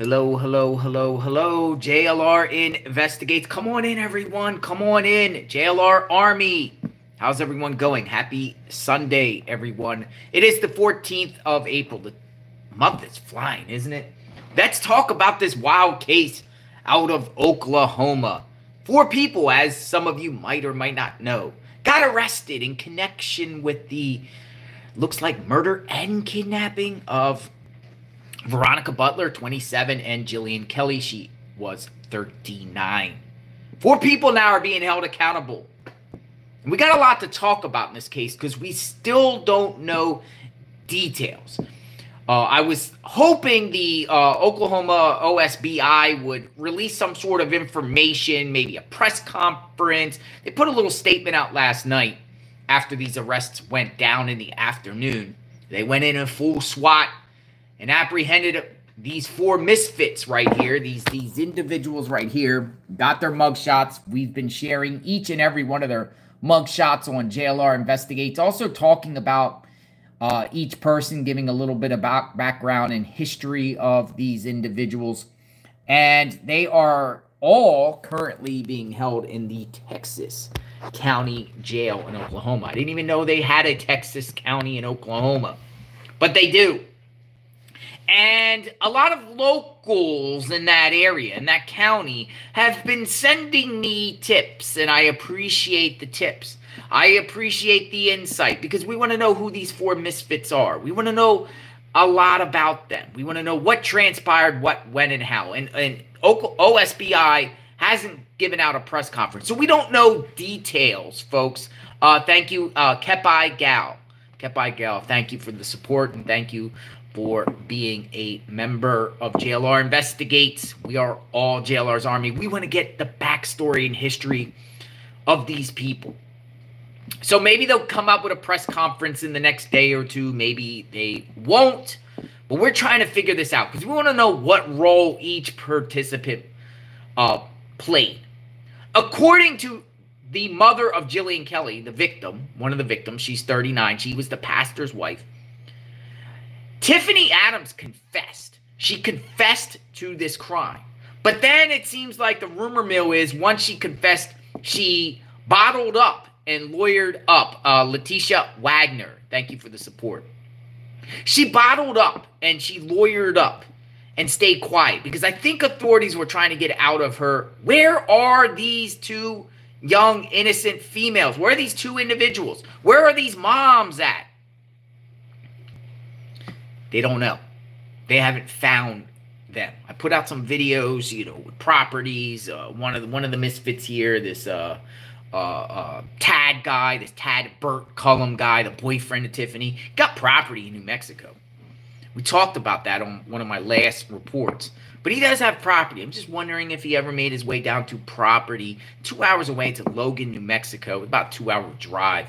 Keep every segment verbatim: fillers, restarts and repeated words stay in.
Hello, hello, hello, hello. J L R Investigates. Come on in, everyone. Come on in. J L R Army. How's everyone going? Happy Sunday, everyone. It is the fourteenth of April. The month is flying, isn't it? Let's talk about this wild case out of Oklahoma. Four people, as some of you might or might not know, got arrested in connection with the, looks like, murder and kidnapping of Veronica Butler, twenty-seven, and Jillian Kelley. She was thirty-nine. Four people now are being held accountable. And we got a lot to talk about in this case because we still don't know details. Uh, I was hoping the uh, Oklahoma O S B I would release some sort of information, maybe a press conference. They put a little statement out last night after these arrests went down in the afternoon. They went in a full SWAT and apprehended these four misfits right here, these, these individuals right here, got their mugshots. We've been sharing each and every one of their mugshots on J L R Investigates, also talking about Uh, each person, giving a little bit about background and history of these individuals. And they are all currently being held in the Texas County Jail in Oklahoma. I didn't even know they had a Texas County in Oklahoma, but they do. And a lot of locals in that area, in that county, have been sending me tips, and I appreciate the tips. I appreciate the insight because we want to know who these four misfits are. We want to know a lot about them. We want to know what transpired, what, when, and how. And, and O S B I hasn't given out a press conference, so we don't know details, folks. Uh, thank you, uh, Kepi Gal. Kepi Gal, thank you for the support, and thank you for being a member of J L R Investigates. We are all J L R's Army. We want to get the backstory and history of these people. So maybe they'll come up with a press conference in the next day or two. Maybe they won't. But we're trying to figure this out because we want to know what role each participant uh, played. According to the mother of Jillian Kelley, the victim, one of the victims, she's thirty-nine. She was the pastor's wife. Tiffany Adams confessed. She confessed to this crime. But then it seems like the rumor mill is once she confessed, she bottled up and lawyered up. uh, Leticia Wagner, thank you for the support. She bottled up and she lawyered up and stayed quiet because I think authorities were trying to get out of her. Where are these two young, innocent females? Where are these two individuals? Where are these moms at? They don't know. They haven't found them. I put out some videos, you know, with properties. Uh, one of the, one of the misfits here, this uh, uh, uh, Tad guy, this Tad Bert Cullum guy, the boyfriend of Tiffany, got property in New Mexico. We talked about that on one of my last reports. But he does have property. I'm just wondering if he ever made his way down to property, two hours away to Logan, New Mexico, about a two-hour drive.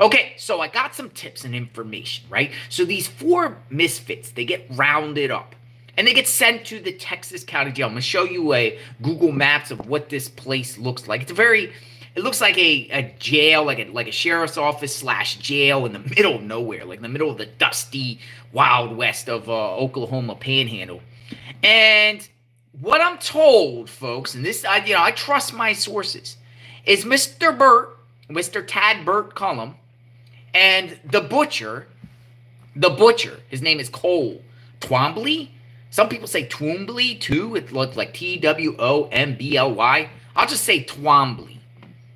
Okay, so I got some tips and information, right? So these four misfits, they get rounded up, and they get sent to the Texas County Jail. I'm going to show you a Google Maps of what this place looks like. It's a very, it looks like a, a jail, like a, like a sheriff's office slash jail in the middle of nowhere, like in the middle of the dusty wild west of uh, Oklahoma Panhandle. And what I'm told, folks, and this, I, you know, I trust my sources, is Mister Burt, Mister Tad Bert Cullum, and the butcher, the butcher, his name is Cole Twombly. Some people say Twombly, too. It looks like T W O M B L Y. I'll just say Twombly.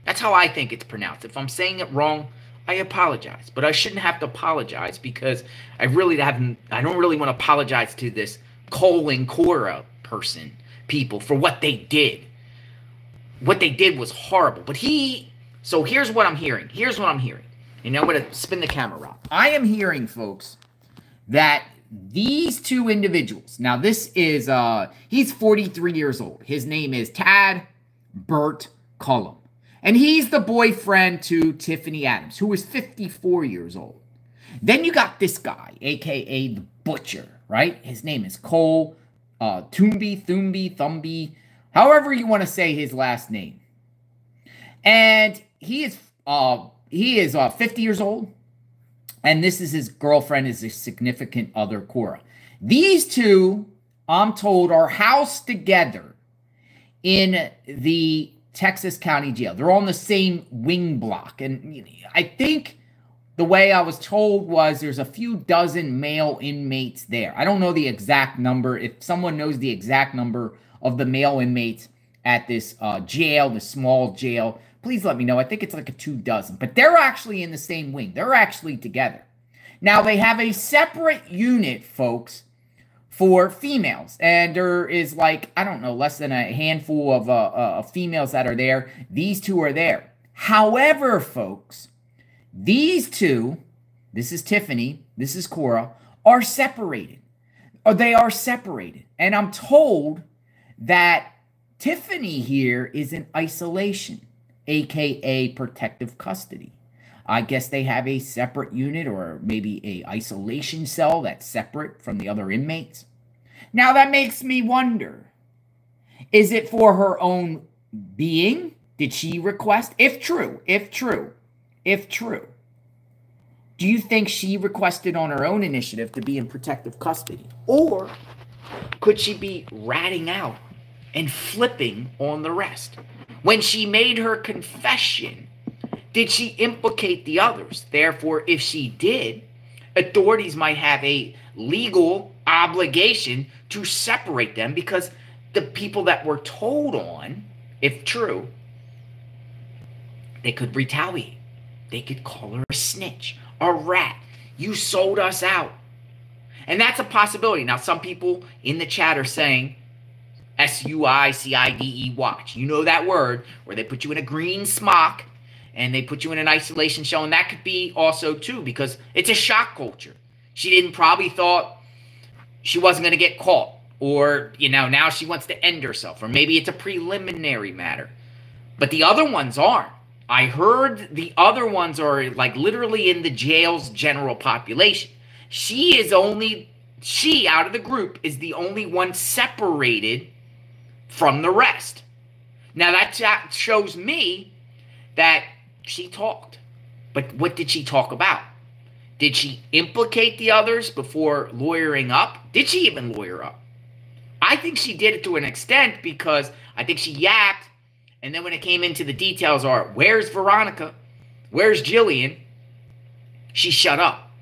That's how I think it's pronounced. If I'm saying it wrong, I apologize. But I shouldn't have to apologize because I really haven't, I don't really want to apologize to this Cole and Cora person, people, for what they did. What they did was horrible. But he, so here's what I'm hearing. Here's what I'm hearing. And I'm going to spin the camera around. I am hearing, folks, that these two individuals. Now, this is, uh, he's forty-three years old. His name is Tad Bert Cullum. And he's the boyfriend to Tiffany Adams, who is fifty-four years old. Then you got this guy, a k a the butcher, right? His name is Cole uh, Twombly, Thumby, Thumby, however you want to say his last name. And he is... Uh, He is uh, fifty years old, and this is his girlfriend, is his significant other, Cora. These two I'm told, are housed together in the Texas County Jail. They're on the same wing block. And I think the way I was told was there's a few dozen male inmates there. I don't know the exact number. If someone knows the exact number of the male inmates at this uh, jail, the small jail, please let me know. I think it's like a two dozen. But they're actually in the same wing. They're actually together. Now, they have a separate unit, folks, for females. And there is like, I don't know, less than a handful of uh, uh, females that are there. These two are there. However, folks, these two, this is Tiffany, this is Cora, are separated. Or they are separated. And I'm told that Tiffany here is in isolation, a k a protective custody. I guess they have a separate unit or maybe a isolation cell that's separate from the other inmates. Now that makes me wonder, is it for her own being? Did she request? If true, if true, if true, do you think she requested on her own initiative to be in protective custody? Or could she be ratting out and flipping on the rest? When she made her confession, did she implicate the others? Therefore, if she did, authorities might have a legal obligation to separate them because the people that were told on, if true, they could retaliate. They could call her a snitch, a rat. You sold us out. And that's a possibility. Now, some people in the chat are saying S U I C I D E watch. You know that word where they put you in a green smock and they put you in an isolation cell, and that could be also too, because it's a shock culture. She didn't probably thought she wasn't going to get caught, or, you know, now she wants to end herself, or maybe it's a preliminary matter. But the other ones aren't. I heard the other ones are like literally in the jail's general population. She is only, she out of the group is the only one separated from the rest. Now that shows me that she talked. But what did she talk about? Did she implicate the others before lawyering up? Did she even lawyer up? I think she did it to an extent, because I think she yapped. And then when it came into the details are, where's Veronica? Where's Jillian? She shut up.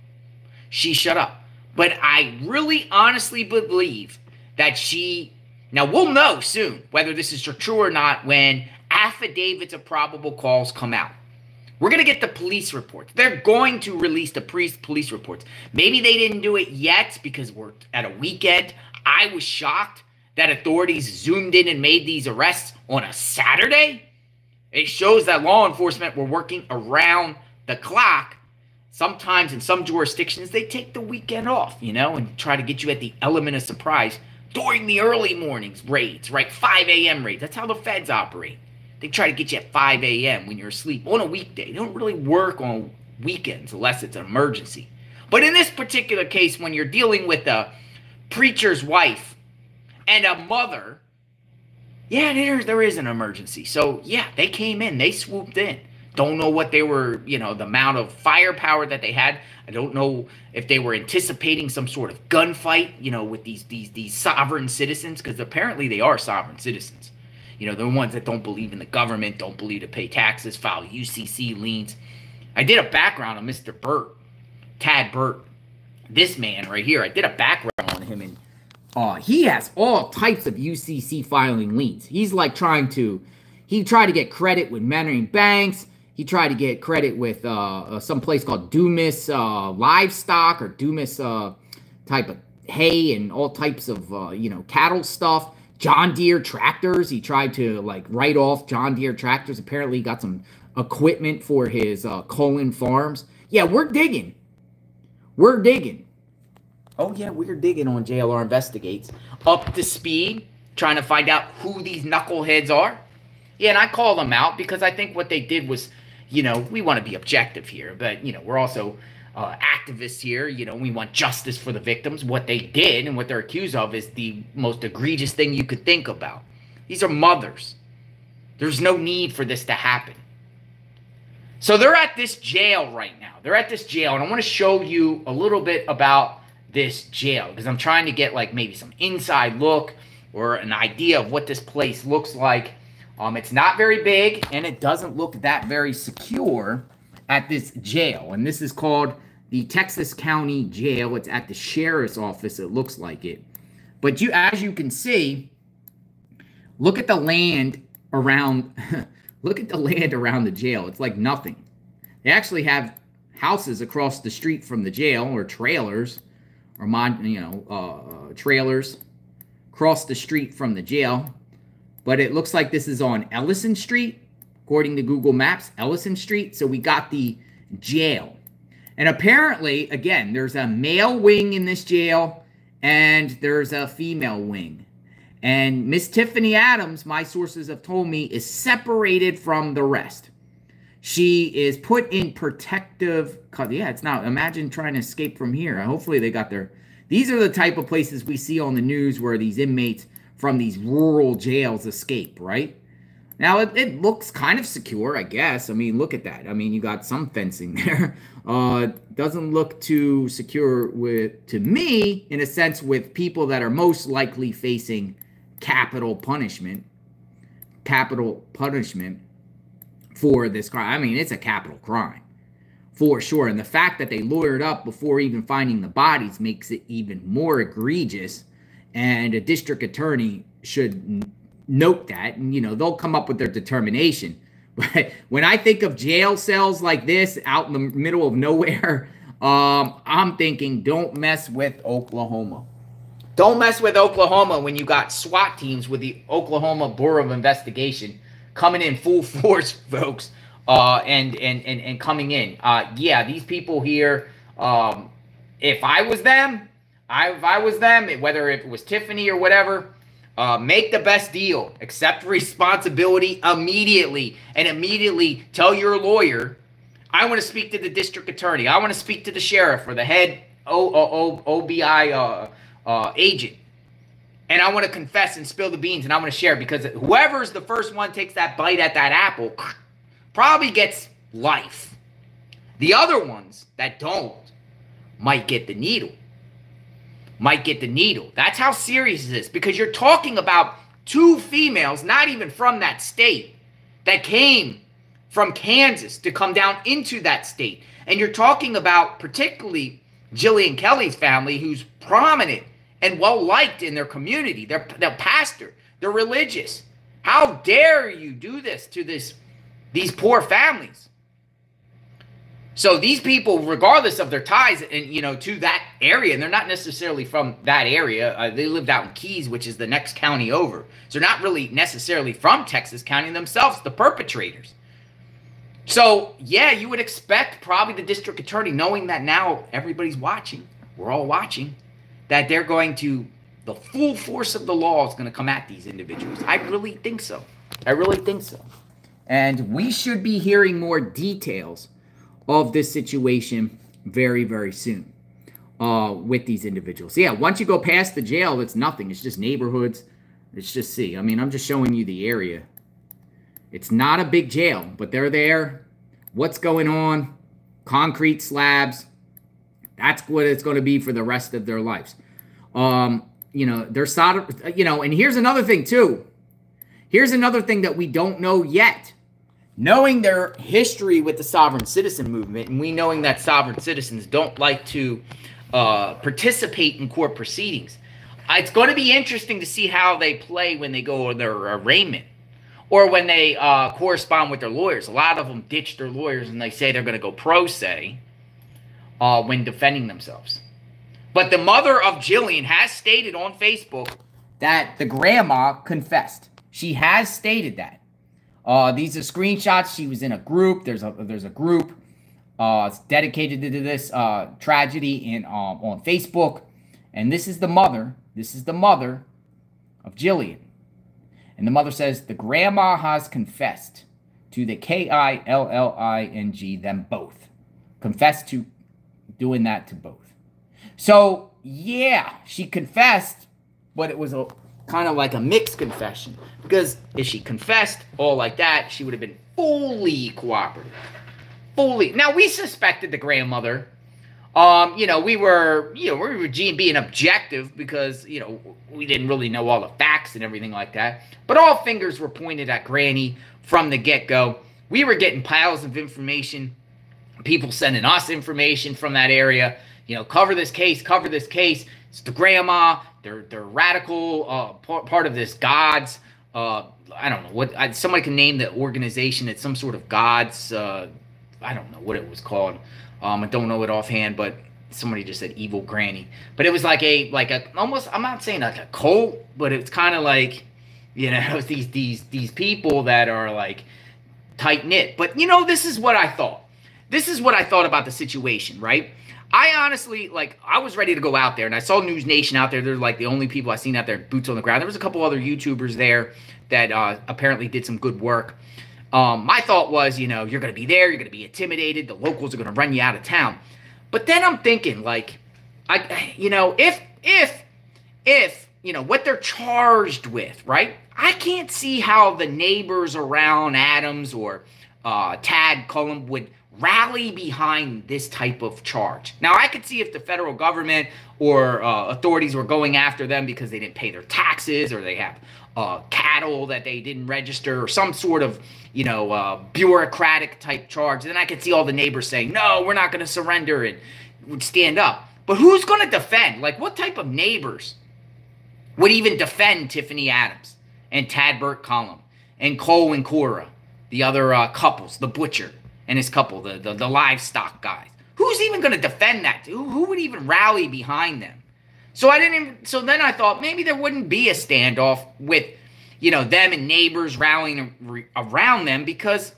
She shut up. But I really honestly believe that she, now we'll know soon whether this is true or not when affidavits of probable cause come out. We're going to get the police reports. They're going to release the police reports. Maybe they didn't do it yet because we're at a weekend. I was shocked that authorities zoomed in and made these arrests on a Saturday. It shows that law enforcement were working around the clock. Sometimes in some jurisdictions, they take the weekend off, you know, and try to get you at the element of surprise during the early mornings raids, right? five A M raids. That's how the feds operate. They try to get you at five A M when you're asleep on a weekday. They don't really work on weekends unless it's an emergency. But in this particular case, when you're dealing with a preacher's wife and a mother, yeah, there, there is an emergency. So, yeah, they came in. They swooped in. Don't know what they were, you know, the amount of firepower that they had. I don't know if they were anticipating some sort of gunfight, you know, with these these these sovereign citizens, because apparently they are sovereign citizens. You know, they're ones that don't believe in the government, don't believe to pay taxes, file U C C liens. I did a background on Mister Burt, Tad Bert, this man right here. I did a background on him, and uh, he has all types of U C C filing liens. He's like trying to, he tried to get credit with Manning Banks. He tried to get credit with uh, some place called Dumas uh, Livestock, or Dumas uh, type of hay and all types of, uh, you know, cattle stuff. John Deere tractors. He tried to, like, write off John Deere tractors. Apparently, he got some equipment for his uh, Cohen farms. Yeah, we're digging. We're digging. Oh, yeah, we're digging on J L R Investigates. Up to speed, trying to find out who these knuckleheads are. Yeah, and I call them out because I think what they did was, you know, we want to be objective here, but, you know, we're also uh, activists here. You know, we want justice for the victims. What they did and what they're accused of is the most egregious thing you could think about. These are mothers. There's no need for this to happen. So they're at this jail right now. They're at this jail, and I want to show you a little bit about this jail, because I'm trying to get like maybe some inside look or an idea of what this place looks like. Um, it's not very big, and it doesn't look that very secure at this jail. And this is called the Texas County Jail. It's at the sheriff's office, it looks like it. But you, as you can see, look at the land around, look at the land around the jail. It's like nothing. They actually have houses across the street from the jail, or trailers, or mon, you know, uh, trailers across the street from the jail. But it looks like this is on Ellison Street, according to Google Maps, Ellison Street. So we got the jail. And apparently, again, there's a male wing in this jail and there's a female wing. And Miss Tiffany Adams, my sources have told me, is separated from the rest. She is put in protective custody. Yeah, it's not. Imagine trying to escape from here. Hopefully they got their... These are the type of places we see on the news where these inmates from these rural jails escape, right? Now, it, it looks kind of secure, I guess. I mean, look at that. I mean, you got some fencing there. Uh, doesn't look too secure with to me, in a sense, with people that are most likely facing capital punishment. Capital punishment for this crime. I mean, it's a capital crime, for sure. And the fact that they lawyered up before even finding the bodies makes it even more egregious. And a district attorney should note that, and, you know, they'll come up with their determination. But when I think of jail cells like this out in the middle of nowhere, um, I'm thinking don't mess with Oklahoma. Don't mess with Oklahoma when you got SWAT teams with the Oklahoma Bureau of Investigation coming in full force, folks, uh, and, and, and, and coming in. Uh, yeah, these people here, um, if I was them... I, if I was them, whether it was Tiffany or whatever, uh, make the best deal. Accept responsibility immediately, and immediately tell your lawyer, I want to speak to the district attorney. I want to speak to the sheriff or the head O B I uh, uh, agent, and I want to confess and spill the beans, and I want to share, because whoever's the first one takes that bite at that apple probably gets life. The other ones that don't might get the needle. might get the needle. That's how serious it is, because you're talking about two females, not even from that state, that came from Kansas to come down into that state. And you're talking about particularly Jillian Kelley's family, who's prominent and well-liked in their community. They're, they're pastor. They're religious. How dare you do this to this these poor families? So these people, regardless of their ties, and you know, to that area, and they're not necessarily from that area. Uh, they lived out in Keys, which is the next county over. So they're not really necessarily from Texas County themselves, the perpetrators. So yeah, you would expect probably the district attorney, knowing that now everybody's watching, we're all watching, that they're going to, the full force of the law is going to come at these individuals. I really think so. I really think so. And we should be hearing more details of this situation very, very soon uh, with these individuals. So yeah, once you go past the jail, it's nothing. It's just neighborhoods. Let's just see. I mean, I'm just showing you the area. It's not a big jail, but they're there. What's going on? Concrete slabs. That's what it's going to be for the rest of their lives. Um, you know, they're solid, you know, and here's another thing too. Here's another thing that we don't know yet. Knowing their history with the sovereign citizen movement, and we knowing that sovereign citizens don't like to uh, participate in court proceedings, it's going to be interesting to see how they play when they go on their arraignment or when they uh, correspond with their lawyers. A lot of them ditch their lawyers and they say they're going to go pro se uh, when defending themselves. But the mother of Jillian has stated on Facebook that the grandma confessed. She has stated that. Uh, these are screenshots. She was in a group. There's a there's a group uh, dedicated to this uh, tragedy in um, on Facebook, and this is the mother. This is the mother of Jillian, and the mother says the grandma has confessed to the K I L L I N G. Them both confessed to doing that to both. So yeah, she confessed, but it was a kind of like a mixed confession, because if she confessed all like that, she would have been fully cooperative. Fully. Now, we suspected the grandmother Um, you know, we were, you know, we were being objective because, you know, we didn't really know all the facts and everything like that. But all fingers were pointed at Granny from the get-go. We were getting piles of information, people sending us information from that area. You know, cover this case, cover this case. It's the grandma. They're, they're radical, uh, part of this God's, uh, I don't know what, I, somebody can name the organization. It's some sort of God's, uh, I don't know what it was called. Um, I don't know it offhand, but somebody just said Evil Granny. But it was like a, like a, almost, I'm not saying like a cult, but it's kind of like, you know, it's these, these, these people that are like tight knit. But you know, this is what I thought. This is what I thought about the situation, right? I honestly, like, I was ready to go out there, and I saw News Nation out there. They're like the only people I've seen out there, boots on the ground. There was a couple other YouTubers there that uh, apparently did some good work. Um, my thought was, you know, you're going to be there. You're going to be intimidated. The locals are going to run you out of town. But then I'm thinking, like, I, you know, if, if, if, you know, what they're charged with, right? I can't see how the neighbors around Adams or uh, Tad Cullum would rally behind this type of charge. Now, I could see if the federal government or uh, authorities were going after them because they didn't pay their taxes, or they have uh, cattle that they didn't register, or some sort of, you know, uh, bureaucratic type charge. And then I could see all the neighbors saying, no, we're not going to surrender and would stand up. But who's going to defend? Like, what type of neighbors would even defend Tiffany Adams and Tad Bert Cullum and Cole and Cora, the other uh, couples, the butcher and his couple, the, the, the livestock guys? Who's even going to defend that? Who, who would even rally behind them? So I didn't even, so then I thought maybe there wouldn't be a standoff with, you know, them and neighbors rallying around them, because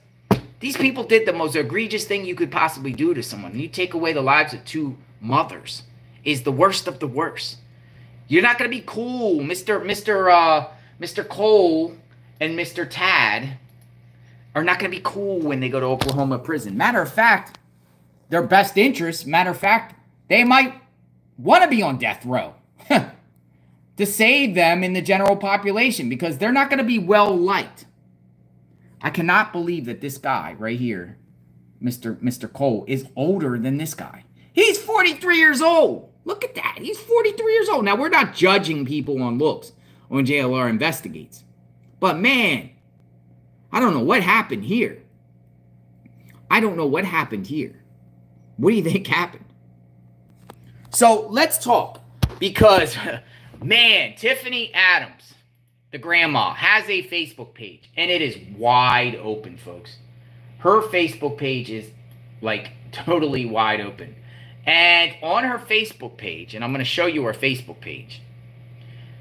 these people did the most egregious thing you could possibly do to someone. You take away the lives of two mothers is the worst of the worst. You're not going to be cool, Mister Mister uh, Mister Cole and Mister Tad are not going to be cool when they go to Oklahoma prison. Matter of fact, their best interest, matter of fact, they might want to be on death row to save them in the general population, because they're not going to be well-liked. I cannot believe that this guy right here, Mister Mister Cole, is older than this guy. He's forty-three years old. Look at that. He's forty-three years old. Now, we're not judging people on looks on J L R Investigates, but man, I don't know what happened here. I don't know what happened here. What do you think happened? So let's talk, because, man, Tiffany Adams, the grandma, has a Facebook page, and it is wide open, folks. Her Facebook page is, like, totally wide open. And on her Facebook page, and I'm going to show you her Facebook page,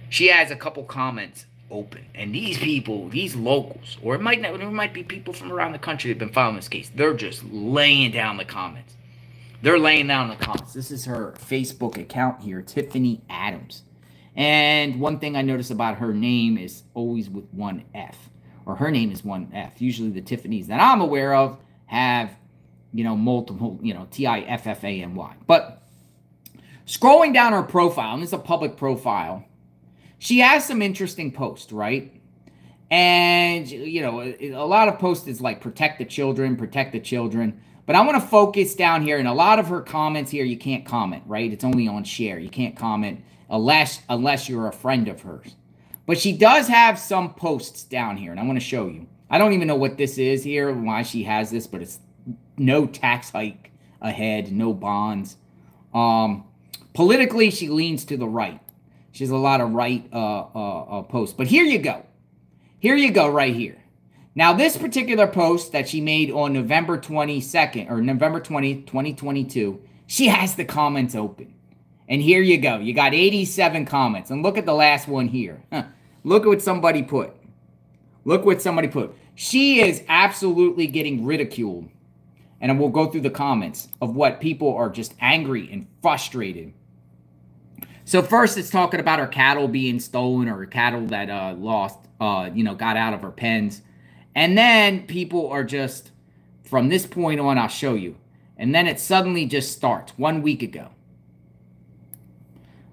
she has a couple comments open, and these people, these locals, or it might not, it might be people from around the country that've been following this case. They're just laying down the comments. They're laying down the comments. This is her Facebook account here, Tiffany Adams. And one thing I noticed about her name is always with one F, or her name is one F. Usually the Tiffany's that I'm aware of have, you know, multiple, you know, T I F F A N Y. But scrolling down her profile, and this is a public profile, she has some interesting posts, right? And, you know, a lot of posts is like, protect the children, protect the children. But I want to focus down here, and a lot of her comments here, you can't comment, right? It's only on share. You can't comment unless, unless you're a friend of hers. But she does have some posts down here, and I want to show you. I don't even know what this is here, why she has this, but it's no tax hike ahead, no bonds. Um, politically, she leans to the right. She has a lot of right uh, uh, uh, posts. But here you go. Here you go right here. Now, this particular post that she made on November twenty-second, or November twentieth, twenty twenty-two, she has the comments open. And here you go. You got eighty-seven comments. And look at the last one here. Huh. Look at what somebody put. Look what somebody put. She is absolutely getting ridiculed. And we'll go through the comments of what people are just angry and frustrated. So first, it's talking about her cattle being stolen, or cattle that uh, lost, uh, you know, got out of her pens. And then people are just, from this point on, I'll show you. And then it suddenly just starts, one week ago.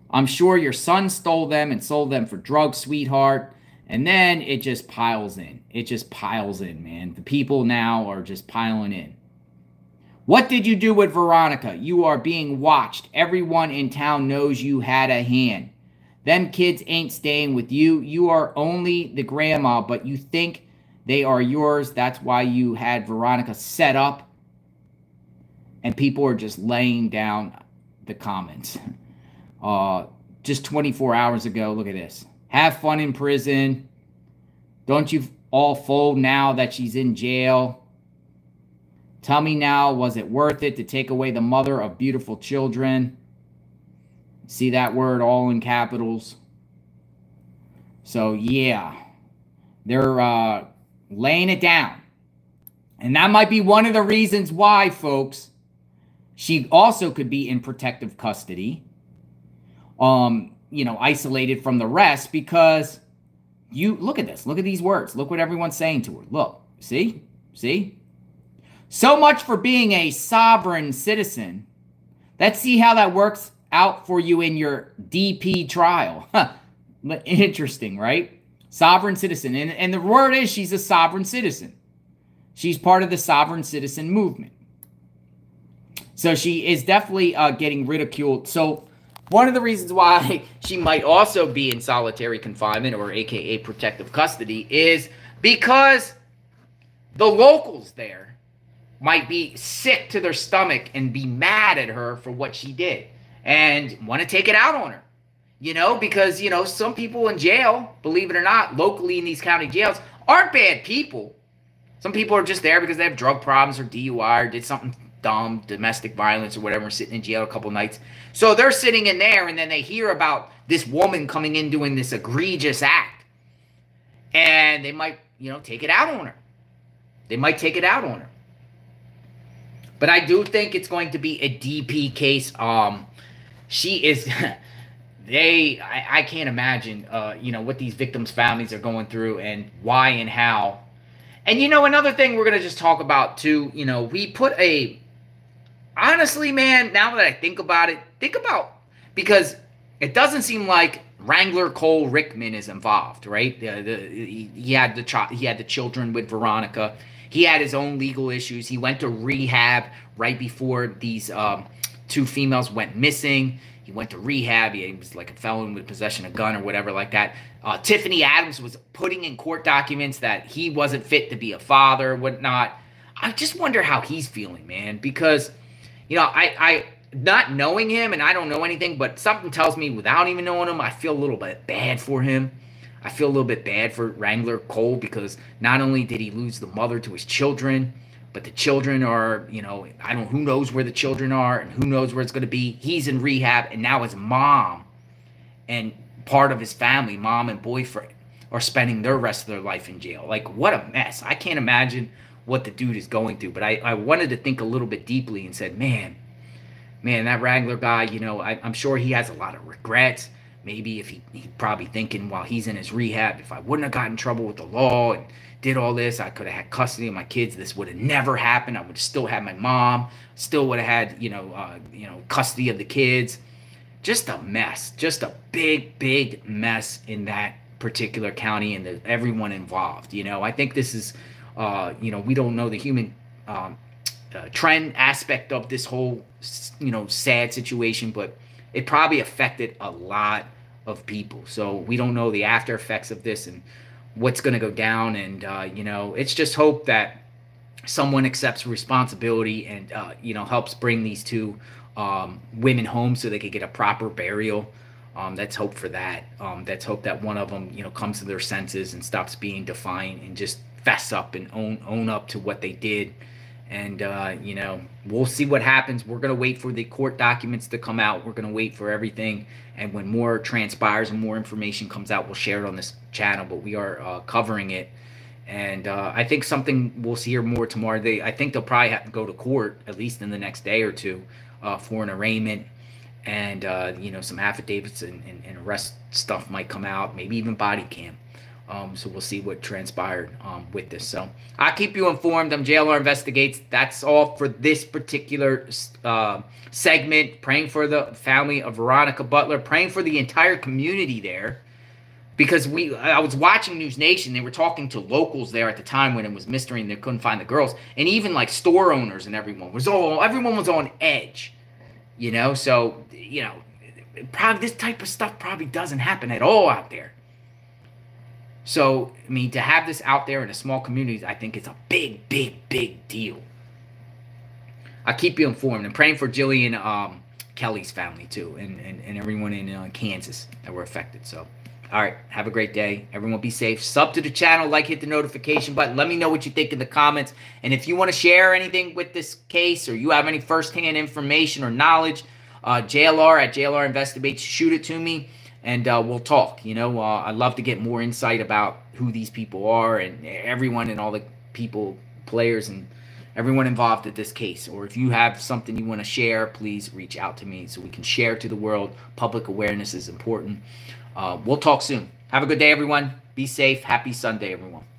I'm sure your son stole them and sold them for drugs, sweetheart. And then it just piles in. It just piles in, man. The people now are just piling in. What did you do with Veronica? You are being watched. Everyone in town knows you had a hand. Them kids ain't staying with you. You are only the grandma, but you think they are yours. That's why you had Veronica set up. And people are just laying down the comments. Uh, just twenty-four hours ago, look at this. Have fun in prison. Don't you all fold now that she's in jail? Tell me now, was it worth it to take away the mother of beautiful children? See that word all in capitals? So, yeah. They're uh, laying it down. And that might be one of the reasons why, folks, she also could be in protective custody. Um, you know, isolated from the rest, because you look at this. Look at these words. Look what everyone's saying to her. Look, see? See? So much for being a sovereign citizen. Let's see how that works out for you in your D P trial. Interesting, right? Sovereign citizen. And, and the word is she's a sovereign citizen. She's part of the sovereign citizen movement. So she is definitely uh, getting ridiculed. So one of the reasons why she might also be in solitary confinement, or A K A protective custody, is because the locals there might be sick to their stomach and be mad at her for what she did and want to take it out on her. You know, because, you know, some people in jail, believe it or not, locally in these county jails, aren't bad people. Some people are just there because they have drug problems or D U I or did something dumb, domestic violence or whatever, sitting in jail a couple nights. So they're sitting in there, and then they hear about this woman coming in doing this egregious act. And they might, you know, take it out on her. They might take it out on her. But I do think it's going to be a D P case. Um, she is... they... I, I can't imagine, uh, you know, what these victims' families are going through and why and how. And, you know, another thing we're going to just talk about, too, you know, we put a, honestly, man, now that I think about it, think about, because it doesn't seem like Wrangler Cole Rickman is involved, right? The, the, he, he, had the child, he had the children with Veronica. He had his own legal issues. He went to rehab right before these um, two females went missing. He went to rehab. He was like a felon with possession of a gun or whatever like that. Uh, Tiffany Adams was putting in court documents that he wasn't fit to be a father, whatnot. I just wonder how he's feeling, man, because, you know, I, I not knowing him, and I don't know anything, but something tells me without even knowing him, I feel a little bit bad for him. I feel a little bit bad for Wrangler Cole, because not only did he lose the mother to his children, but the children are, you know, I don't, who knows where the children are and who knows where it's going to be. He's in rehab, and now his mom and part of his family, mom and boyfriend, are spending their rest of their life in jail. Like, what a mess. I can't imagine what the dude is going through. But I, I wanted to think a little bit deeply and said, man, man, that Wrangler guy, you know, I, I'm sure he has a lot of regrets. Maybe if he, he probably thinking while he's in his rehab, if I wouldn't have gotten in trouble with the law and did all this, I could have had custody of my kids. This would have never happened. I would have still had my mom, still would have had, you know, uh, you know, custody of the kids. Just a mess, just a big, big mess in that particular county and the, everyone involved. You know, I think this is, uh, you know, we don't know the human um, uh, trend aspect of this whole, you know, sad situation, but it probably affected a lot of people. So we don't know the after effects of this and what's going to go down. And, uh, you know, it's just hope that someone accepts responsibility and, uh, you know, helps bring these two um, women home so they could get a proper burial. Um, that's hope for that. Um, that's hope that one of them, you know, comes to their senses and stops being defiant and just fess up and own, own up to what they did. And, uh, you know, we'll see what happens. We're going to wait for the court documents to come out. We're going to wait for everything. And when more transpires and more information comes out, we'll share it on this channel. But we are uh, covering it. And uh, I think something we'll see here more tomorrow. They, I think they'll probably have to go to court, at least in the next day or two, uh, for an arraignment. And, uh, you know, some affidavits and, and, and arrest stuff might come out, maybe even body cam. Um, so we'll see what transpired um, with this. So I'll keep you informed. I'm J L R Investigates. That's all for this particular uh, segment. Praying for the family of Veronica Butler. Praying for the entire community there. because we, I was watching News Nation. They were talking to locals there at the time when it was mystery and they couldn't find the girls. And even like store owners and everyone was all, everyone was on edge, you know? So, you know, probably this type of stuff probably doesn't happen at all out there. So, I mean, to have this out there in a small community, I think it's a big, big, big deal. I'll keep you informed. I'm praying for Jillian um, Kelly's family, too, and, and, and everyone in uh, Kansas that were affected. So, all right, have a great day. Everyone be safe. Sub to the channel, like, hit the notification button. Let me know what you think in the comments. And if you want to share anything with this case or you have any firsthand information or knowledge, uh, J L R at J L R Investigates, shoot it to me. And uh, we'll talk. You know, uh, I'd love to get more insight about who these people are and everyone and all the people, players, and everyone involved in this case. Or if you have something you want to share, please reach out to me so we can share to the world. Public awareness is important. Uh, we'll talk soon. Have a good day, everyone. Be safe. Happy Sunday, everyone.